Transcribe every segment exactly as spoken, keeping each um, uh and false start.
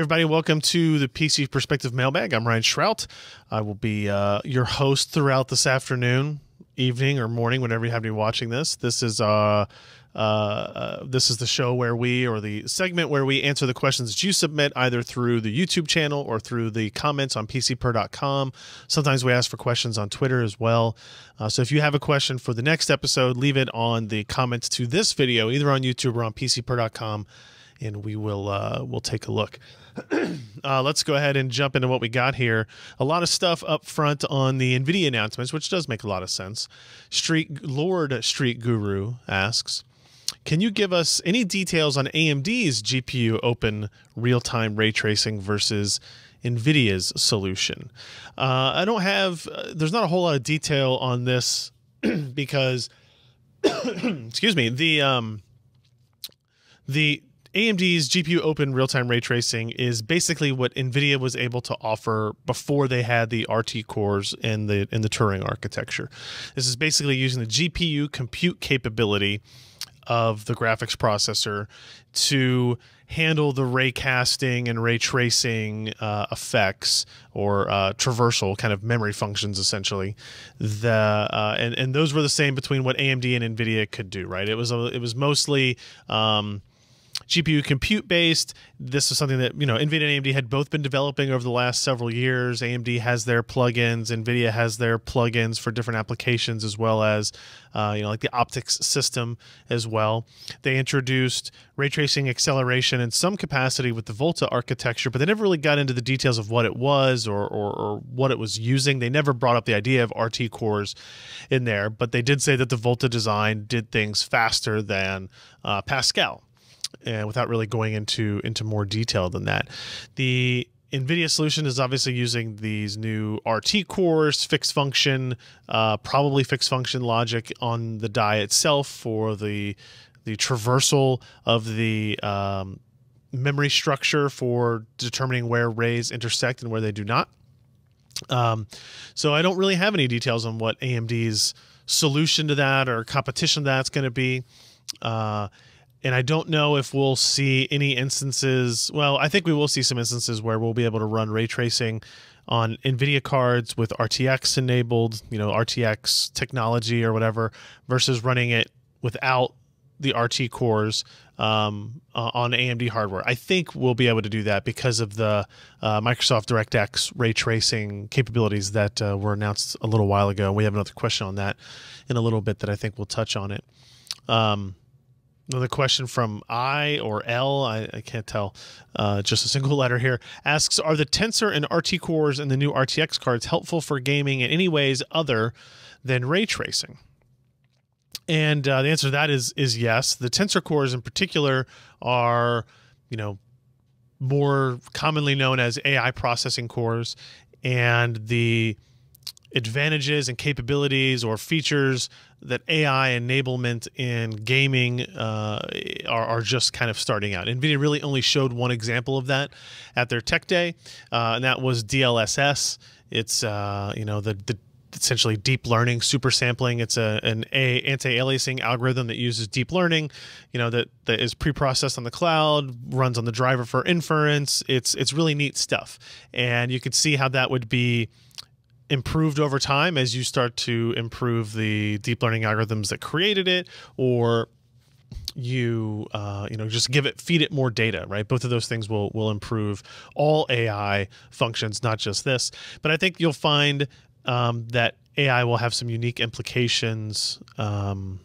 everybody, welcome to the P C Perspective Mailbag. I'm Ryan Shrout. I will be uh, your host throughout this afternoon, evening, or morning, whenever you have to be watching this. This is uh, uh, uh, this is the show where we, or the segment where we answer the questions that you submit either through the YouTube channel or through the comments on P C per dot com. Sometimes we ask for questions on Twitter as well. Uh, so if you have a question for the next episode, leave it on the comments to this video, either on YouTube or on P C per dot com. And we will uh, we'll take a look. uh, let's go ahead and jump into what we got here. A lot of stuff up front on the NVIDIA announcements, which does make a lot of sense. Street Lord Street Guru asks, can you give us any details on A M D's G P U open real-time ray tracing versus NVIDIA's solution? Uh, I don't have uh, – there's not a whole lot of detail on this because – excuse me. The um, – the – A M D's G P U open real-time ray tracing is basically what NVIDIA was able to offer before they had the R T cores and the in the Turing architecture. This is basically using the G P U compute capability of the graphics processor to handle the ray casting and ray tracing uh, effects or uh, traversal kind of memory functions, essentially. The uh, and and those were the same between what A M D and NVIDIA could do, right? It was a, it was mostly Um, G P U compute based. This is something that, you know, NVIDIA and A M D had both been developing over the last several years. A M D has their plugins. NVIDIA has their plugins for different applications, as well as, uh, you know, like the Optics system as well. They introduced ray tracing acceleration in some capacity with the Volta architecture, but they never really got into the details of what it was or, or, or what it was using. They never brought up the idea of R T cores in there, but they did say that the Volta design did things faster than uh, Pascal. And without really going into into more detail than that, the NVIDIA solution is obviously using these new R T cores, fixed function, uh, probably fixed function logic on the die itself for the the traversal of the um, memory structure for determining where rays intersect and where they do not. Um, so I don't really have any details on what A M D's solution to that or competition that's going to be. Uh, And I don't know if we'll see any instances. Well, I think we will see some instances where we'll be able to run ray tracing on NVIDIA cards with R T X enabled, you know, R T X technology or whatever, versus running it without the R T cores um, uh, on A M D hardware. I think we'll be able to do that because of the uh, Microsoft DirectX ray tracing capabilities that uh, were announced a little while ago. We have another question on that in a little bit that I think we'll touch on it. Um, Another question from I or L, I, I can't tell, uh, just a single letter here, asks, are the Tensor and R T cores in the new R T X cards helpful for gaming in any ways other than ray tracing? And uh, the answer to that is is yes. The Tensor cores in particular are, you know, more commonly known as A I processing cores, and the advantages and capabilities or features that A I enablement in gaming uh, are, are just kind of starting out. NVIDIA really only showed one example of that at their tech day, uh, and that was D L S S. It's uh, you know the, the essentially deep learning super sampling. It's a an a anti-aliasing algorithm that uses deep learning, you know, that that is pre-processed on the cloud, runs on the driver for inference. It's it's really neat stuff, and you could see how that would be improved over time as you start to improve the deep learning algorithms that created it, or you uh, you know just give it feed it more data, right? Both of those things will will improve all A I functions, not just this. But I think you'll find um, that A I will have some unique implications Um,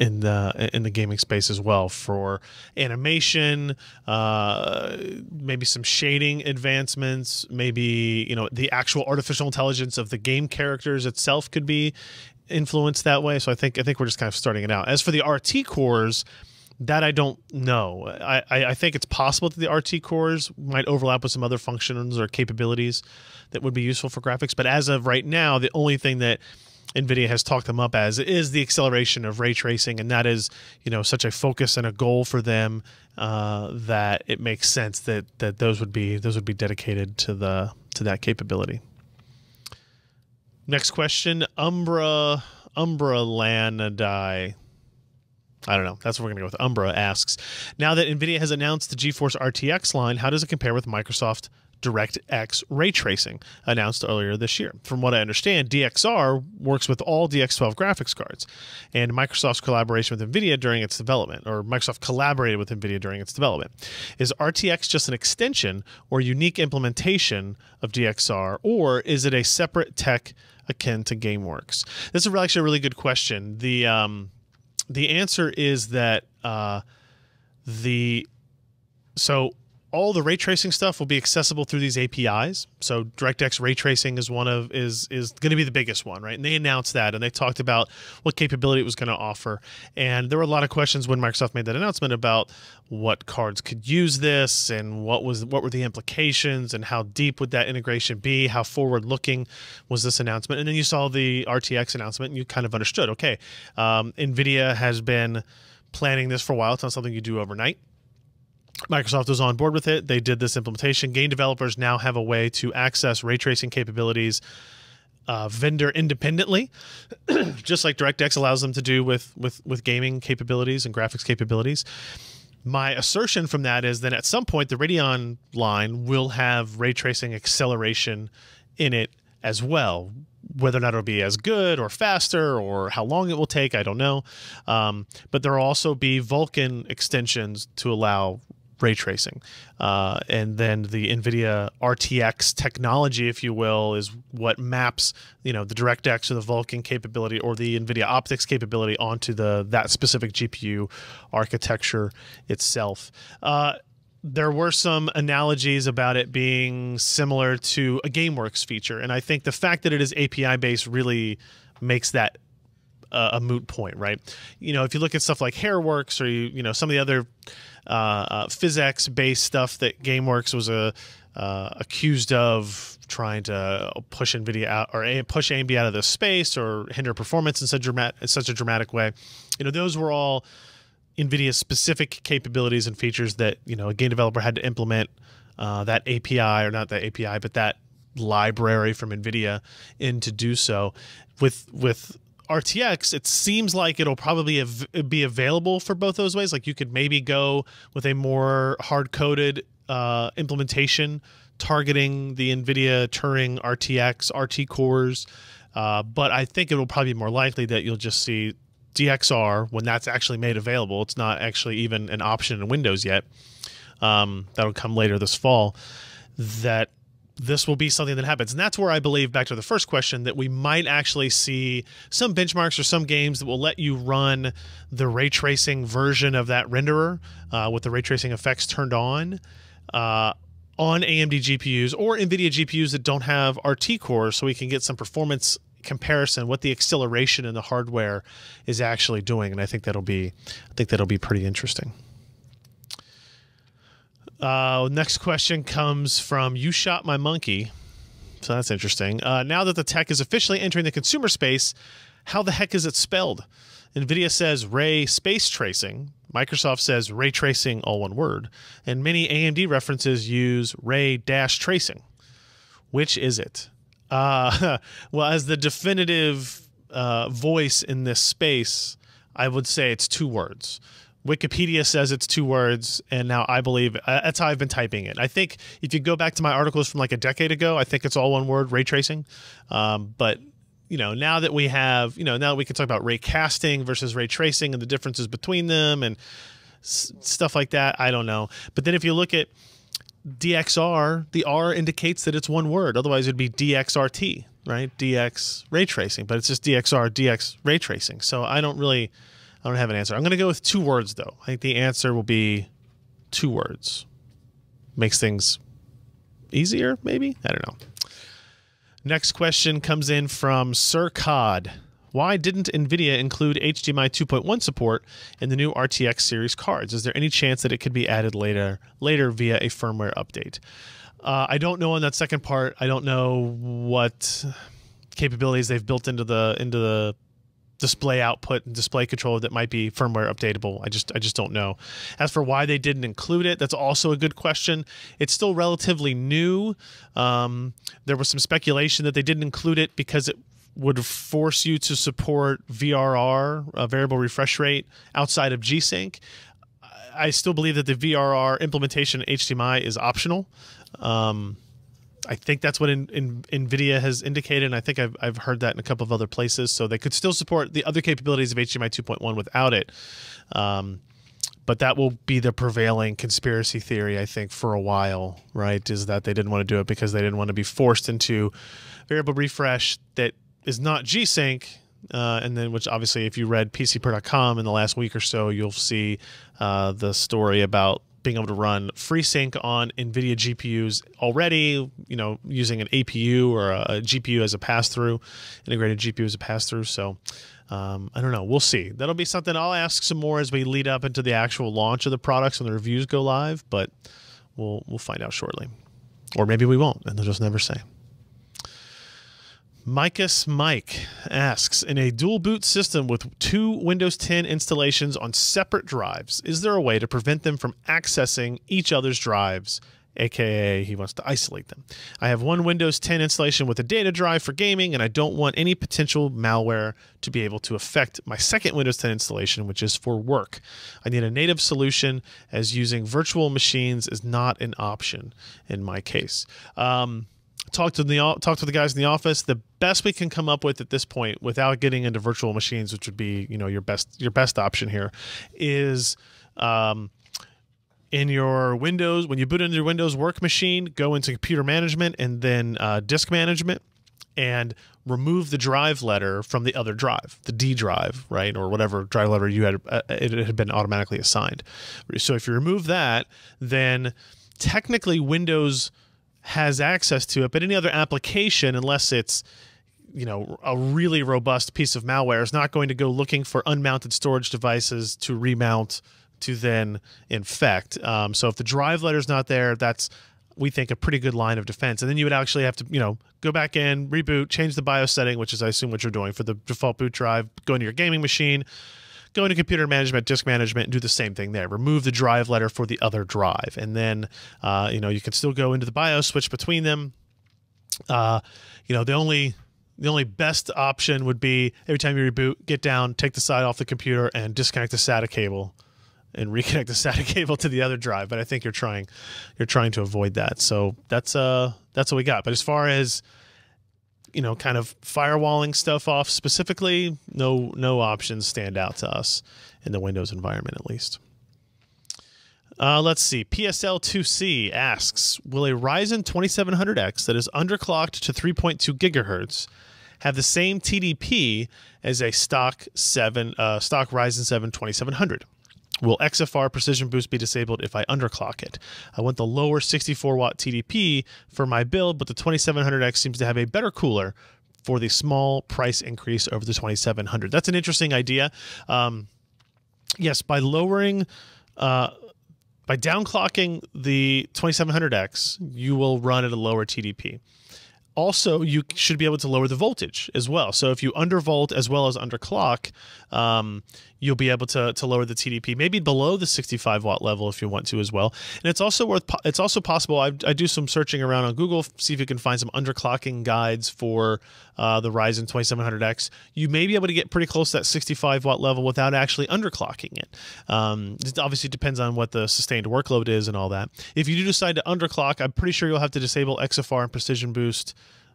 in the in the gaming space as well, for animation, uh, maybe some shading advancements, maybe, you know, the actual artificial intelligence of the game characters itself could be influenced that way. So I think I think we're just kind of starting it out. As for the R T cores, that I don't know. I, I think it's possible that the R T cores might overlap with some other functions or capabilities that would be useful for graphics. But as of right now, the only thing that NVIDIA has talked them up as is the acceleration of ray tracing, and that is, you know, such a focus and a goal for them uh, that it makes sense that that those would be those would be dedicated to the to that capability. Next question, Umbra Umbra Lanadai I don't know. That's what we're going to go with. Umbra asks, now that NVIDIA has announced the GeForce R T X line, how does it compare with Microsoft DirectX ray tracing announced earlier this year? From what I understand, D X R works with all D X twelve graphics cards, and Microsoft's collaboration with NVIDIA during its development, or Microsoft collaborated with NVIDIA during its development. Is R T X just an extension or unique implementation of D X R, or is it a separate tech akin to GameWorks? This is actually a really good question. The um, the answer is that uh, the so. all the ray tracing stuff will be accessible through these A P Is. So DirectX ray tracing is one of is is going to be the biggest one, right? And they announced that, and they talked about what capability it was going to offer. And there were a lot of questions when Microsoft made that announcement about what cards could use this, and what was what were the implications, and how deep would that integration be? How forward looking was this announcement? And then you saw the R T X announcement, and you kind of understood. Okay, um, NVIDIA has been planning this for a while. It's not something you do overnight. Microsoft was on board with it. They did this implementation. Game developers now have a way to access ray tracing capabilities uh, vendor independently, just like DirectX allows them to do with, with, with gaming capabilities and graphics capabilities. My assertion from that is that at some point, the Radeon line will have ray tracing acceleration in it as well. Whether or not it'll be as good or faster or how long it will take, I don't know. Um, but there will also be Vulkan extensions to allow ray tracing. Uh, and then the NVIDIA R T X technology, if you will, is what maps, you know, the DirectX or the Vulkan capability or the NVIDIA Optics capability onto the that specific G P U architecture itself. Uh, There were some analogies about it being similar to a GameWorks feature, and I think the fact that it is A P I-based really makes that uh, a moot point, right? You know, if you look at stuff like HairWorks or, you, you know, some of the other uh, uh, PhysX-based stuff that GameWorks was a, uh, accused of trying to push NVIDIA out or push A M D out of the space or hinder performance in such, dramatic, in such a dramatic way, you know, those were all NVIDIA's specific capabilities and features that, you know, a game developer had to implement uh, that A P I, or not that A P I, but that library from NVIDIA in to do so. With with R T X, it seems like it'll probably av be available for both those ways. Like you could maybe go with a more hard-coded uh, implementation targeting the NVIDIA Turing R T X, R T cores, uh, but I think it'll probably be more likely that you'll just see D X R when that's actually made available. It's not actually even an option in Windows yet. Um, that'll come later this fall. That this will be something that happens. And that's where I believe, back to the first question, that we might actually see some benchmarks or some games that will let you run the ray tracing version of that renderer uh, with the ray tracing effects turned on uh, on A M D G P Us or NVIDIA G P Us that don't have R T cores, so we can get some performance comparison, what the acceleration in the hardware is actually doing. And I think that'll be I think that'll be pretty interesting. Uh, next question comes from You Shot My Monkey. So that's interesting. Uh, now that the tech is officially entering the consumer space, how the heck is it spelled? NVIDIA says ray space tracing. Microsoft says ray tracing, all one word. And many A M D references use ray dash tracing. Which is it? Uh, well, as the definitive uh, voice in this space, I would say it's two words. Wikipedia says it's two words, and now I believe uh, that's how I've been typing it. I think if you go back to my articles from like a decade ago, I think it's all one word, ray tracing. Um, but you know, now that we have, you know, now that we can talk about ray casting versus ray tracing and the differences between them and s stuff like that, I don't know. But then if you look at D X R, the R indicates that it's one word. Otherwise, it'd be D X R T, right? D X ray tracing, but it's just D X R, D X ray tracing. So I don't really, I don't have an answer. I'm going to go with two words, though. I think the answer will be two words. Makes things easier, maybe? I don't know. Next question comes in from Sir Cod. Why didn't NVIDIA include H D M I two point one support in the new R T X series cards? Is there any chance that it could be added later later via a firmware update? Uh, I don't know on that second part. I don't know what capabilities they've built into the into the display output and display controller that might be firmware updatable. I just I just don't know. As for why they didn't include it, that's also a good question. It's still relatively new. Um, there was some speculation that they didn't include it because it would force you to support V R R, a variable refresh rate, outside of G-Sync. I still believe that the V R R implementation in H D M I is optional. Um, I think that's what in, in, NVIDIA has indicated, and I think I've, I've heard that in a couple of other places. So they could still support the other capabilities of H D M I two point one without it. Um, but that will be the prevailing conspiracy theory, I think, for a while, right, is that they didn't want to do it because they didn't want to be forced into variable refresh that is not G-Sync. Uh, and then, which obviously, if you read P C Per dot com in the last week or so, you'll see uh, the story about being able to run FreeSync on NVIDIA G P Us already, you know, using an A P U or a, a G P U as a pass-through, integrated G P U as a pass-through. So um, I don't know. We'll see. That'll be something I'll ask some more as we lead up into the actual launch of the products and the reviews go live, but we'll, we'll find out shortly. Or maybe we won't, and they'll just never say. Micus Mike asks, in a dual boot system with two Windows ten installations on separate drives, is there a way to prevent them from accessing each other's drives? A K A he wants to isolate them. I have one Windows ten installation with a data drive for gaming, and I don't want any potential malware to be able to affect my second Windows ten installation, which is for work. I need a native solution, as using virtual machines is not an option in my case. Um, Talk to the talk to the guys in the office. The best we can come up with at this point, without getting into virtual machines, which would be, you know, your best your best option here, is um, in your Windows, when you boot into your Windows work machine, go into computer management and then uh, disk management, and remove the drive letter from the other drive, the D drive, right, or whatever drive letter you had uh, it had been automatically assigned. So if you remove that, then technically Windows has access to it, but any other application, unless it's, you know, a really robust piece of malware, is not going to go looking for unmounted storage devices to remount to then infect. Um, so if the drive letter's not there, that's, we think, a pretty good line of defense. And then you would actually have to, you know, go back in, reboot, change the BIOS setting, which is, I assume, what you're doing for the default boot drive, go into your gaming machine, go into computer management, disk management, and do the same thing there. Remove the drive letter for the other drive. And then, uh, you know, you can still go into the BIOS, switch between them. Uh, you know, the only the only best option would be every time you reboot, get down, take the side off the computer, and disconnect the SATA cable and reconnect the SATA cable to the other drive. But I think you're trying you're trying to avoid that. So that's uh that's what we got. But as far as, you know, kind of firewalling stuff off specifically, no no options stand out to us in the Windows environment, at least. Uh, let's see. P S L two C asks, will a Ryzen twenty-seven hundred X that is underclocked to three point two gigahertz have the same T D P as a stock seven uh, stock Ryzen seven twenty-seven hundred? Will X F R Precision Boost be disabled if I underclock it? I want the lower sixty-four watt T D P for my build, but the twenty-seven hundred X seems to have a better cooler for the small price increase over the twenty-seven hundred. That's an interesting idea. Um, yes, by lowering, uh, by downclocking the twenty-seven hundred X, you will run at a lower T D P. Also, you should be able to lower the voltage as well. So if you undervolt as well as underclock, um, you'll be able to to lower the T D P, maybe below the sixty-five watt level if you want to as well. And it's also worth it's also possible. I, I do some searching around on Google, see if you can find some underclocking guides for uh, the Ryzen twenty-seven hundred X. You may be able to get pretty close to that sixty-five watt level without actually underclocking it. Um, it obviously depends on what the sustained workload is and all that. If you do decide to underclock, I'm pretty sure you'll have to disable X F R and Precision Boost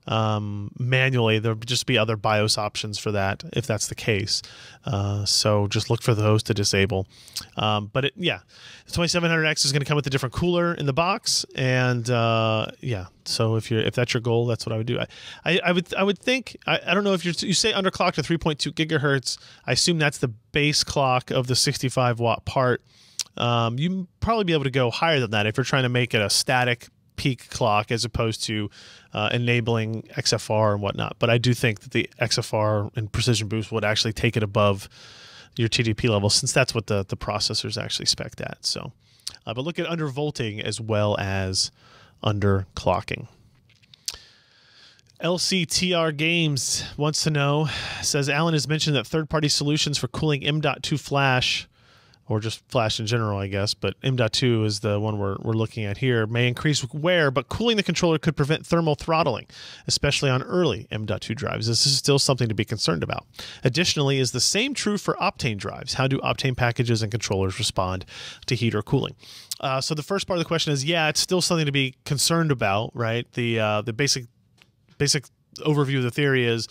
um manually. There'll just be other BIOS options for that if that's the case, uh so just look for those to disable. Um but it, yeah, the twenty-seven hundred X is going to come with a different cooler in the box, and uh yeah, so if you're if that's your goal, that's what I would do. I I, I would I would think I, I don't know if you're you say underclock to three point two gigahertz, I assume that's the base clock of the sixty-five watt part. Um you probably be able to go higher than that if you're trying to make it a static peak clock as opposed to uh, enabling X F R and whatnot. But I do think that the X F R and Precision Boost would actually take it above your T D P level, since that's what the, the processors actually spec at. So, uh, but look at undervolting as well as underclocking. L C T R Games wants to know, says, Alan has mentioned that third-party solutions for cooling M dot two flash or just flash in general, I guess, but M dot two is the one we're, we're looking at here, may increase wear, but cooling the controller could prevent thermal throttling, especially on early M dot two drives. This is still something to be concerned about. Additionally, is the same true for Optane drives? How do Optane packages and controllers respond to heat or cooling? Uh, so the first part of the question is, yeah, it's still something to be concerned about, right? The, uh, the basic, basic overview of the theory is,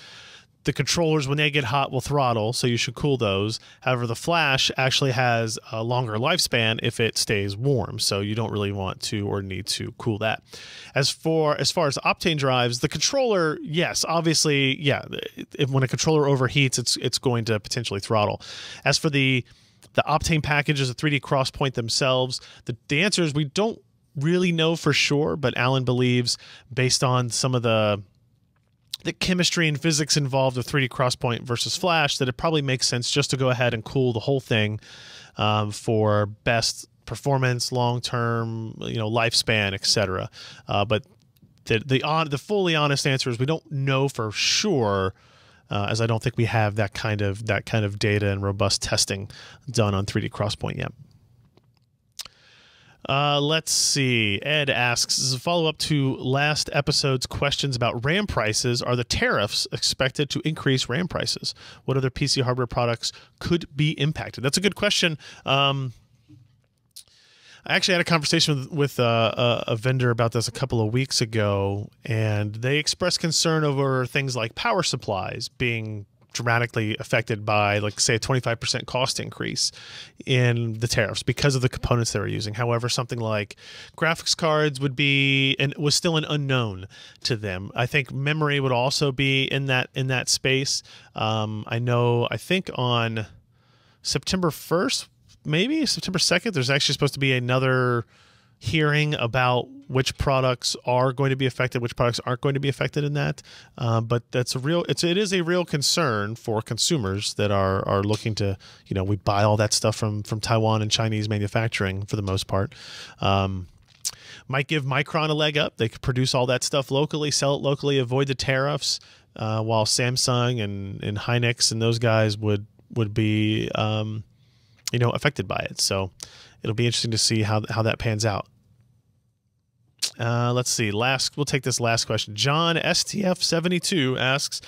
the controllers, when they get hot, will throttle, so you should cool those. However, the flash actually has a longer lifespan if it stays warm, so you don't really want to or need to cool that. As for as far as Optane drives, the controller, yes, obviously, yeah, if, when a controller overheats, it's it's going to potentially throttle. As for the the Optane packages, the three D CrossPoint themselves, the, the answer is we don't really know for sure, but Alan believes, based on some of the the chemistry and physics involved with three D CrossPoint versus flash, that it probably makes sense just to go ahead and cool the whole thing um, for best performance, long-term, you know, lifespan, et cetera. Uh, but the the, on, the fully honest answer is we don't know for sure, uh, as I don't think we have that kind of that kind of data and robust testing done on three D CrossPoint yet. Uh, let's see. Ed asks, as a follow-up to last episode's questions about RAM prices, are the tariffs expected to increase RAM prices? What other P C hardware products could be impacted? That's a good question. Um, I actually had a conversation with, with uh, a, a vendor about this a couple of weeks ago, and they expressed concern over things like power supplies being dramatically affected by, like, say, a twenty-five percent cost increase in the tariffs because of the components they were using. However, something like graphics cards would be and was still an unknown to them. I think memory would also be in that in that space. Um, I know. I think on September first, maybe September second, there's actually supposed to be another hearing about which products are going to be affected, which products aren't going to be affected in that. Uh, but that's a real, it's, it is a real concern for consumers that are, are looking to, you know, we buy all that stuff from, from Taiwan and Chinese manufacturing for the most part. Um, might give Micron a leg up. They could produce all that stuff locally, sell it locally, avoid the tariffs, uh, while Samsung and, and Hynix and those guys would, would be, um, you know, affected by it. So it'll be interesting to see how, how that pans out. Uh, let's see. Last, we'll take this last question. John S T F seventy-two asks,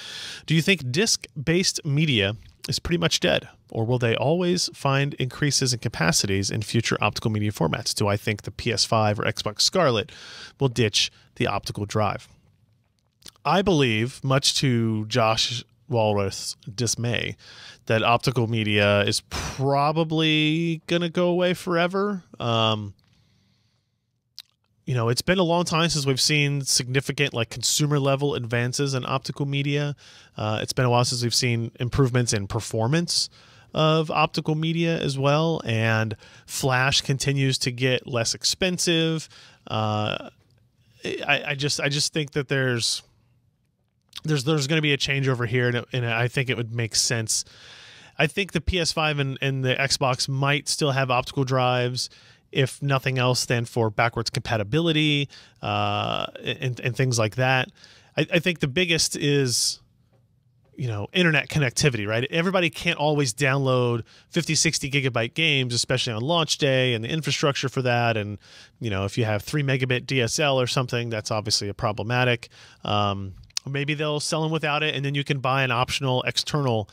do you think disk-based media is pretty much dead, or will they always find increases in capacities in future optical media formats? Do I think the P S five or Xbox Scarlet will ditch the optical drive? I believe, much to Josh Walrus' dismay, that optical media is probably gonna go away forever. Um, you know, it's been a long time since we've seen significant, like, consumer level advances in optical media. Uh, it's been a while since we've seen improvements in performance of optical media as well. And flash continues to get less expensive. Uh, I, I just, I just think that there's There's there's going to be a changeover here, and, it, and I think it would make sense. I think the P S five and, and the Xbox might still have optical drives, if nothing else than for backwards compatibility uh, and, and things like that. I, I think the biggest is, you know, internet connectivity, right? Everybody can't always download fifty, sixty gigabyte games, especially on launch day, and the infrastructure for that. And, you know, if you have three megabit D S L or something, that's obviously a problematic. Um, Maybe they'll sell them without it, and then you can buy an optional external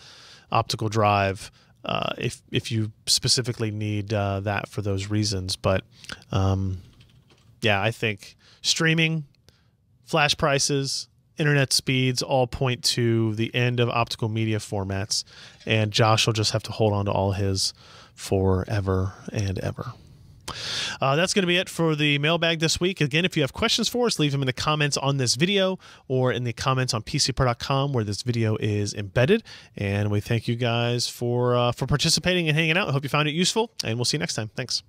optical drive uh, if if you specifically need uh, that for those reasons. But um, yeah, I think streaming, flash prices, internet speeds all point to the end of optical media formats, and Josh will just have to hold on to all his forever and ever. Uh, that's going to be it for the mailbag this week. Again, if you have questions for us, leave them in the comments on this video or in the comments on P C Per dot com where this video is embedded. And we thank you guys for, uh, for participating and hanging out. I hope you found it useful, and we'll see you next time. Thanks.